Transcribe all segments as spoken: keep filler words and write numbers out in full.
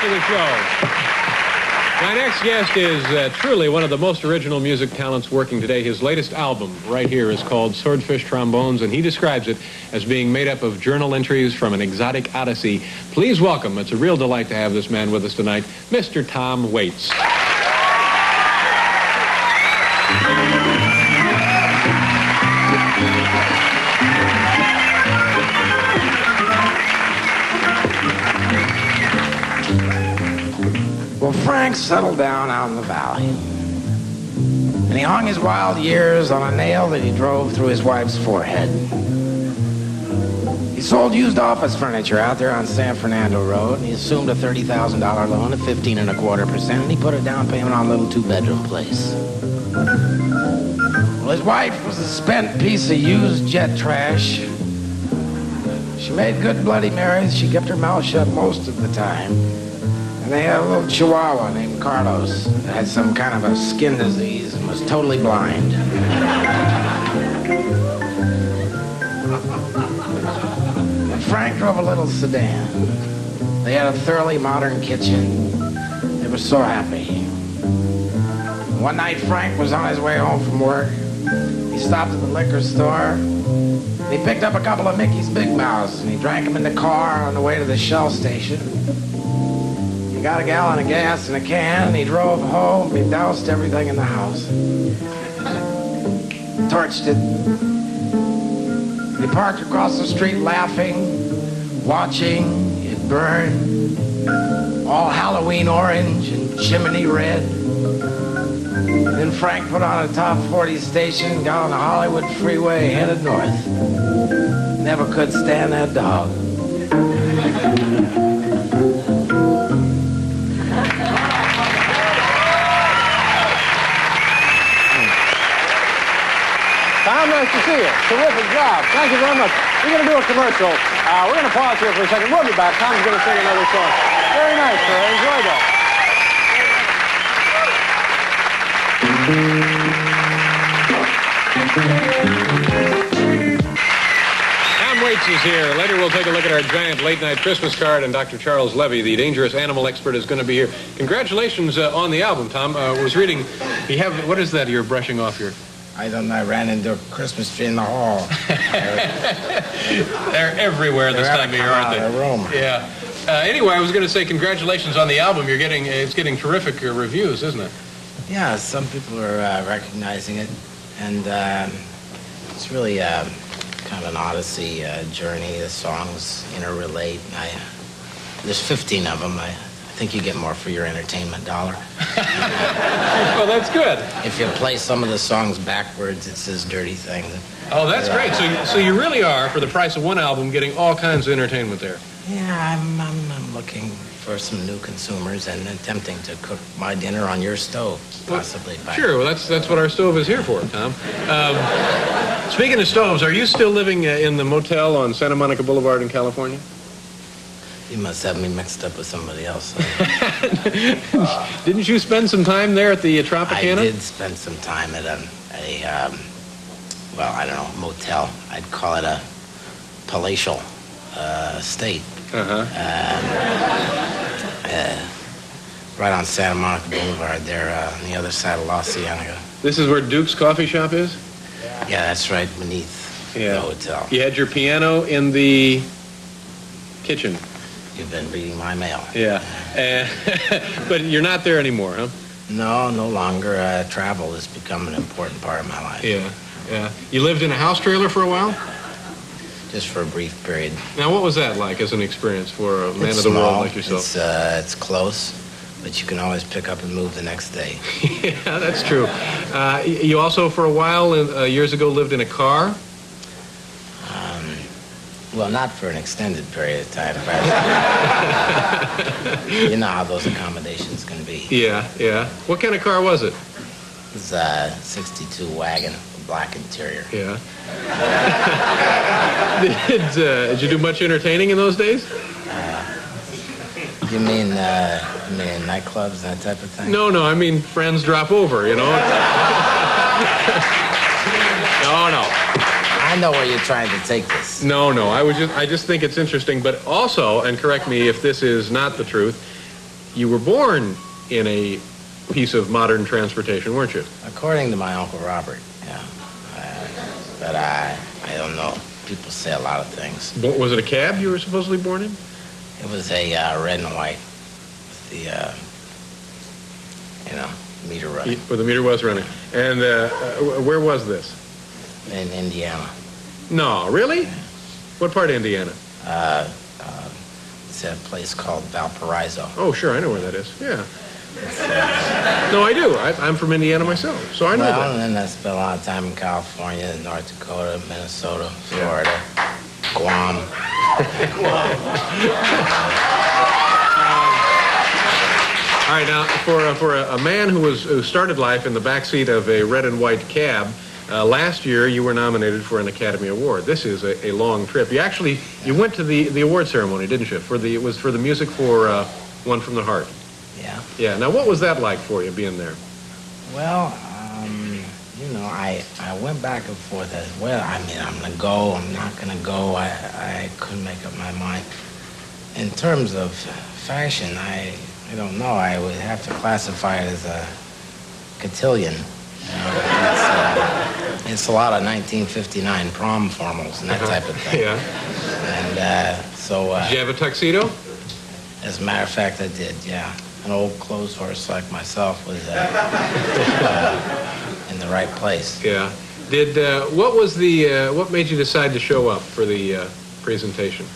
to the show. My next guest is uh, truly one of the most original music talents working today. His latest album right here is called Swordfish Trombones, and he describes it as being made up of journal entries from an exotic odyssey. Please welcome, it's a real delight to have this man with us tonight, Mister Tom Waits. Frank settled down out in the valley, and he hung his wild years on a nail that he drove through his wife's forehead. He sold used office furniture out there on San Fernando Road, and he assumed a thirty thousand dollar loan at fifteen and a quarter percent, and he put a down payment on a little two-bedroom place. Well, his wife was a spent piece of used jet trash. She made good Bloody Marys. She kept her mouth shut most of the time. They had a little chihuahua named Carlos that had some kind of a skin disease and was totally blind. Frank drove a little sedan. They had a thoroughly modern kitchen. They were so happy. One night Frank was on his way home from work. He stopped at the liquor store. He picked up a couple of Mickey's Big Mouse, and he drank them in the car on the way to the Shell station. He got a gallon of gas in a can, and he drove home, he doused everything in the house. Torched it. He parked across the street laughing, watching it burn, all Halloween orange and chimney red. Then Frank put on a top forty station, got on the Hollywood freeway, headed north. Never could stand that dog. Nice to see you. Terrific job. Thank you very much. We're going to do a commercial. Uh, we're going to pause here for a second. We'll be back. Tom's going to sing another song. Very nice, sir. Enjoy that. Tom Waits is here. Later, we'll take a look at our giant late-night Christmas card, and Doctor Charles Levy, the dangerous animal expert, is going to be here. Congratulations uh, on the album, Tom. I uh, was reading. You have what is that you're brushing off here? I don't know, I ran into a Christmas tree in the hall. They're everywhere this time of year, aren't they? They're out of their room. Yeah. Uh, anyway, I was going to say congratulations on the album. You're getting, it's getting terrific reviews, isn't it? Yeah, some people are uh, recognizing it. And uh, it's really uh, kind of an odyssey uh, journey. The songs interrelate. I, there's fifteen of them. I, I think you get more for your entertainment dollar. Well, that's good. If you play some of the songs backwards, it says dirty things. Oh, that's uh, great. So, so you really are, for the price of one album, getting all kinds of entertainment there. Yeah, I'm, I'm, I'm looking for some new consumers and attempting to cook my dinner on your stove, possibly. Well, by sure, well, that's, that's what our stove is here for, Tom. Um, speaking of stoves, are you still living in the motel on Santa Monica Boulevard in California? You must have me mixed up with somebody else. uh, Didn't you spend some time there at the uh, Tropicana? I did spend some time at a, a um, well, I don't know, motel. I'd call it a palatial uh, estate. Uh-huh. Uh, uh, right on Santa Monica Boulevard there, uh, on the other side of La Cienega. This is where Duke's Coffee Shop is? Yeah, that's right beneath yeah. the hotel. You had your piano in the kitchen. You've been reading my mail. Yeah, uh, but you're not there anymore, huh? No, no longer. Uh, travel has become an important part of my life. Yeah, yeah. You lived in a house trailer for a while? Just for a brief period. Now, what was that like as an experience for a man of the world like yourself? It's uh, it's close, but you can always pick up and move the next day. Yeah, that's true. Uh, you also, for a while, uh, years ago, lived in a car? Well, not for an extended period of time, but you know how those accommodations can be. Yeah, yeah. What kind of car was it? It was a sixty-two wagon, black interior. Yeah. did, uh, did you do much entertaining in those days? Uh, you mean, uh, you mean nightclubs, that type of thing? No, no, I mean friends drop over, you know? no, no. I know where you're trying to take this. No, no, I, was just, I just think it's interesting, but also, and correct me if this is not the truth, you were born in a piece of modern transportation, weren't you? According to my Uncle Robert, yeah. Uh, but I, I don't know. People say a lot of things. But was it a cab you were supposedly born in? It was a uh, red and white. The, uh, you know, meter running. Well, the meter was running. And uh, where was this? In Indiana. No, really? Yeah. What part of Indiana? Uh, uh, it's at a place called Valparaiso. Oh, sure, I know where that is. Yeah. Uh, no, I do. I, I'm from Indiana myself, so I know well, that. Well, and then I spent a lot of time in California, North Dakota, Minnesota, Florida, yeah. Guam. Guam. All right, now, for, uh, for a, a man who was who started life in the backseat of a red and white cab, uh, last year you were nominated for an Academy Award. This is a, a long trip. You actually, you went to the, the award ceremony, didn't you? For the, it was for the music for uh, One from the Heart. Yeah. Yeah, now what was that like for you, being there? Well, um, you know, I, I went back and forth as well. I mean, I'm gonna go, I'm not gonna go. I, I couldn't make up my mind. In terms of fashion, I... I don't know. I would have to classify it as a cotillion. You know, it's, uh, it's a lot of nineteen fifty-nine prom formals and that type of thing. Yeah. And uh, so. Uh, did you have a tuxedo? As a matter of fact, I did. Yeah, an old clothes horse like myself was uh, uh, in the right place. Yeah. Did uh, what was the uh, what made you decide to show up for the uh, presentation?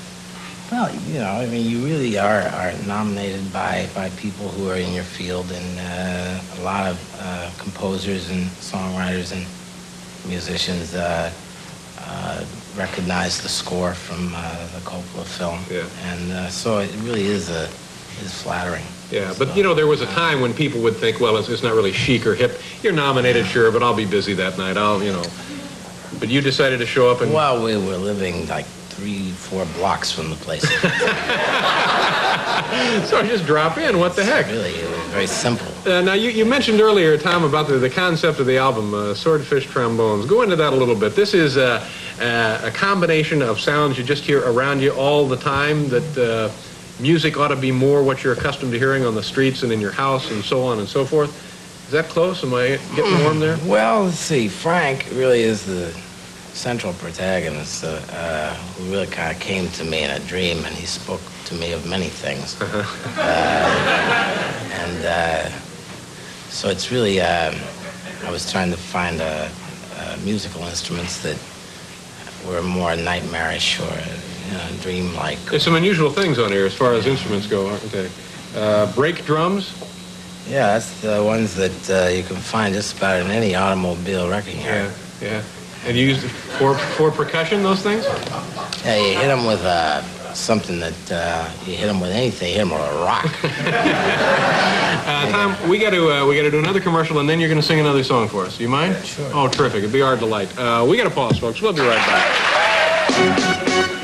Well, you know, I mean, you really are, are nominated by, by people who are in your field, and uh, a lot of uh, composers and songwriters and musicians uh, uh, recognize the score from uh, the Coppola film. Yeah. And uh, so it really is a, is flattering. Yeah, so, but, you know, there was a time when people would think, well, it's, it's not really chic or hip. You're nominated, yeah. Sure, but I'll be busy that night. I'll, you know. But you decided to show up and... Well, we were living, like, three, four blocks from the place. So just drop in, what the it's heck? Really, it was very simple. Uh, now, you, you mentioned earlier, Tom, about the, the concept of the album, uh, Swordfish Trombones. Go into that a little bit. This is uh, uh, a combination of sounds you just hear around you all the time, that uh, music ought to be more what you're accustomed to hearing on the streets and in your house and so on and so forth. Is that close? Am I getting warm there? Well, let's see. Frank really is the... central protagonist uh, uh, who really kind of came to me in a dream, and he spoke to me of many things. uh, and uh, so it's really, uh, I was trying to find uh, uh, musical instruments that were more nightmarish or you know, dream-like. There's some unusual things on here as far as instruments go, aren't they? Uh, brake drums? Yeah, that's the ones that uh, you can find just about in any automobile wrecking yard. Yeah, yeah. And you used for for percussion those things? Yeah, you hit them with uh, something that uh, you hit them with anything. You hit them with a rock. uh, Tom, we got to uh, we got to do another commercial, and then you're going to sing another song for us. You mind? Yeah, sure. Oh, terrific! It'd be our delight. Uh, we got to pause, folks. We'll be right back.